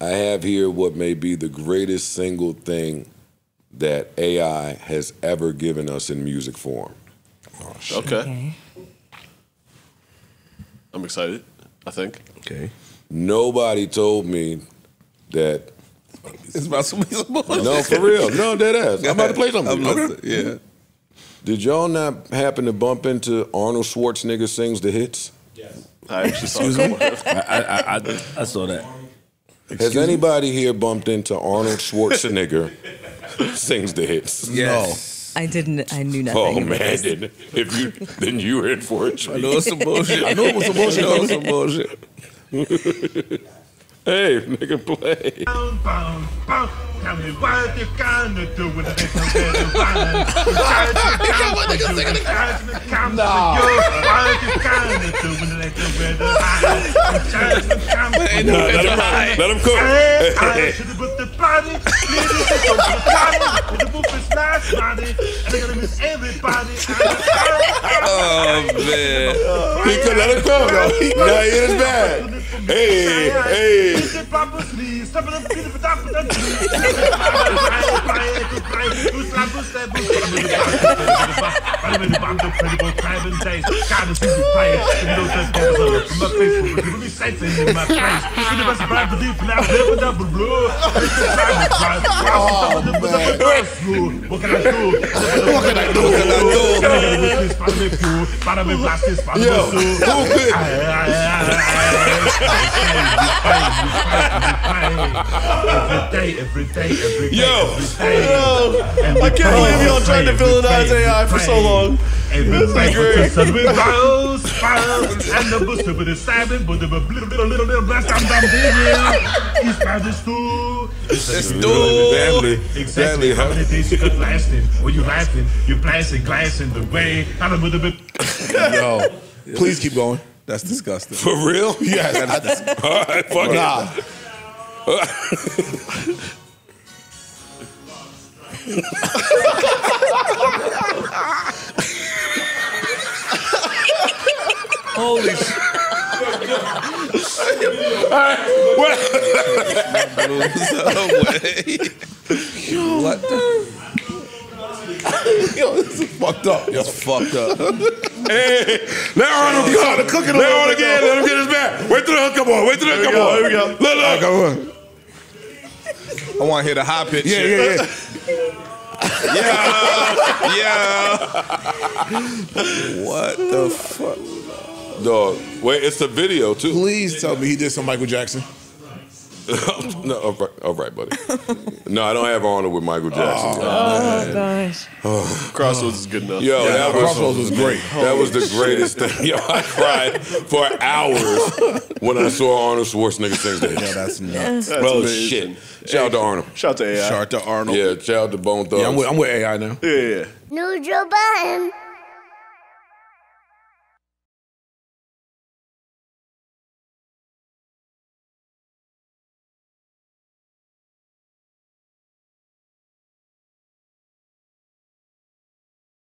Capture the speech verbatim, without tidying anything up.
I have here what may be the greatest single thing that A I has ever given us in music form. Oh, shit. Okay. Okay. I'm excited, I think. Okay. Nobody told me that. It's about some bullshit. No, for real. No, dead ass. I'm about to play something. Okay. Yeah. Did y'all not happen to bump into Arnold Schwarzenegger sings the hits? Yes. I actually saw that. I, I, I, I saw that. Excuse Has anybody me? Here bumped into Arnold Schwarzenegger sings the hits? Yes. No. I didn't. I knew nothing. Oh, man. Then, if you, then you were in for a treat. I know it's some bullshit. I know it was some bullshit. I know it was some bullshit. Hey, nigga, play. Bound, bound, bound. Tell me what you gonna do when I get some better wine. What you gonna do? Nah. What you gonna do when I get some better wine? Nah, let him cook. Let him cook. I should have put the body. Ladies, it's over the body. With the book is last body. And they're gonna miss everybody. Oh, man. He could let him cook, though. No, he is bad. Hey, hey. Yo. I can't believe y'all tried to villainize A I for so long. This is great. And the booster with the stabbing, but the little little little little blast. I'm down there. He's proud of stool. It's stool. Exactly. How many days you could last it? When you laughing, you blasting glass in the way. I'm a little bit. Yo, please keep going. That's disgusting. For real? Yeah. That's disgusting. All right, fuck nah. Holy shit. All right. What the? Yo, this is fucked up. Yo. It's fucked up. Hey, let Arnold go. Let Arnold again. Let him get his back. Wait till the hook come on. Wait till the hook come on. Here we go. Look, look. Come on. I want to hear the high pitch. Yeah, yeah, yeah. Yeah, yeah. What the fuck? Dog. Wait, it's the video, too. Please tell me he did some Michael Jackson. No, all right, all right, buddy. No, I don't have honor with Michael Jackson. Oh, oh gosh. Oh. Crossroads is good enough. Yo, yeah, that was, Crossroads was great. That was the greatest thing. Yo, I cried for hours when I saw Arnold Schwarzenegger sing that. Yeah, that's nuts. That's well, amazing. Shit. Shout out to Arnold. Shout out to A I. Shout out to Arnold. Yeah, shout out to Bone Thugs. Yeah, I'm with, I'm with A I now. Yeah, yeah. New Joe Biden.